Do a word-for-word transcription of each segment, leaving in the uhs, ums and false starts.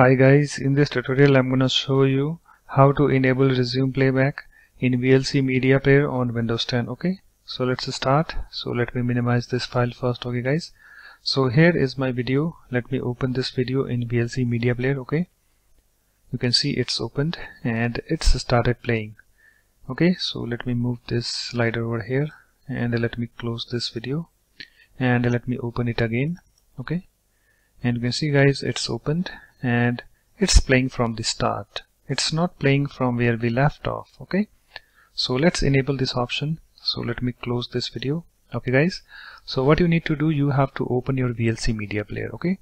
Hi guys, in this tutorial I'm gonna show you how to enable resume playback in V L C media player on Windows ten. Okay, so let's start. So let me minimize this file first. Okay guys, so here is my video. Let me open this video in V L C media player. Okay, you can see it's opened and it's started playing. Okay, so let me move this slider over here and let me close this video and let me open it again. Okay, and you can see guys, it's opened and it's playing from the start. It's not playing from where we left off. Okay, so let's enable this option. So let me close this video. Okay guys, so what you need to do, you have to open your V L C media player. Okay,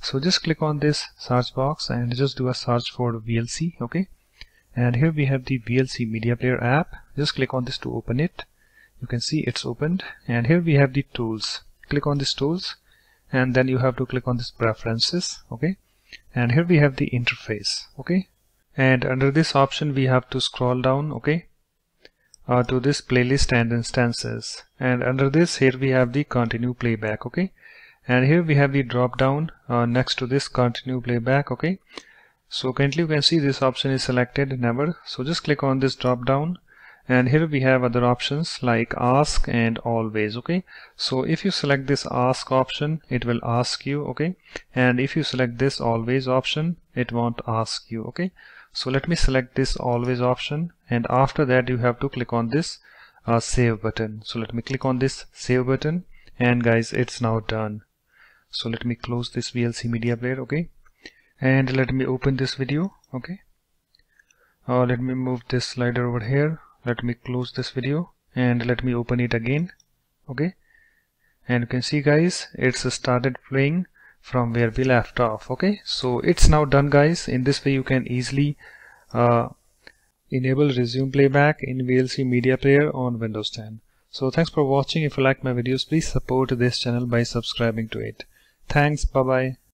so just click on this search box and just do a search for V L C. Okay, and here we have the V L C media player app. Just click on this to open it. You can see it's opened, and here we have the tools. Click on this tools and then you have to click on this preferences. Okay, and here we have the interface. Okay, and under this option we have to scroll down. Okay, uh, to this playlist and instances, and under this here we have the continue playback. Okay, and here we have the drop down uh, next to this continue playback. Okay, so currently you can see this option is selected never, so just click on this drop down, and here we have other options like ask and always. Okay, so if you select this ask option, it will ask you. Okay, and if you select this always option, it won't ask you. Okay, so let me select this always option, and after that you have to click on this uh, save button. So let me click on this save button, and guys, it's now done. So let me close this V L C media player. Okay, and let me open this video. Okay, uh, let me move this slider over here. Let me close this video and let me open it again. Okay, and you can see guys, it's started playing from where we left off. Okay, so it's now done guys. In this way you can easily uh, enable resume playback in V L C media player on Windows ten. So thanks for watching. If you like my videos, please support this channel by subscribing to it. Thanks, bye bye.